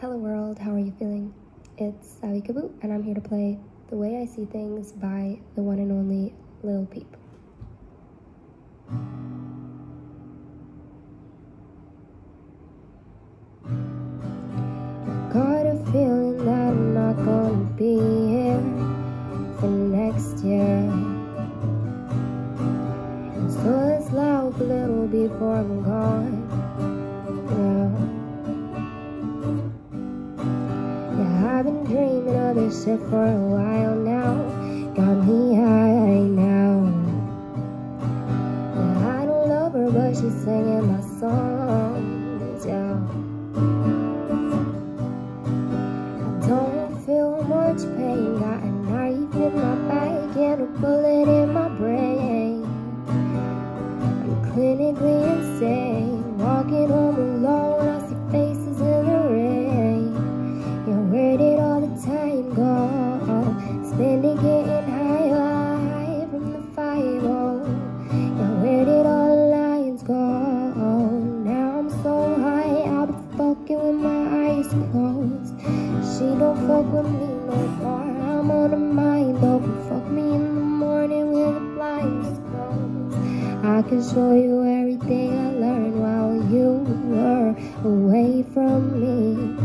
Hello world, how are you feeling? It's Savi Kaboo, and I'm here to play The Way I See Things by the one and only Lil Peep. I got a feeling that I'm not gonna be here for next year. And so it's loud a little before I'm gone. I've been dreaming of this shit for a while now. Got me high now. Yeah, I don't love her, but she's singing my songs, yeah. I don't feel much pain. Got a knife in my back and a bullet in my brain. I'm clinically insane. Walking home alone, I see faces in the rain. Yeah, where did all the time go? Spending getting high from the 5-0. Yeah, where did all the lions go? Now I'm so high, I'll be fucking with my eyes closed. She don't fuck with me no more. I'm on her mind though. Fuck me in the morning with the blinds closed. I can show you everything I learned while you were away from me.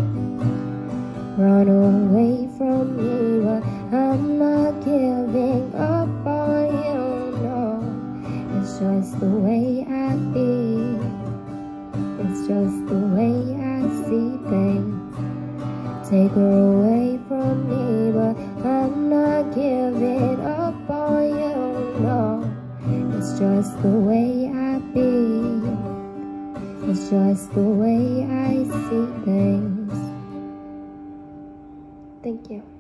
Run away from me, but I'm not giving up on you, no. It's just the way I feel. It's just the way I see things. Take her away from me, but I'm not giving up on you, no. It's just the way I feel. It's just the way I see things. Thank you.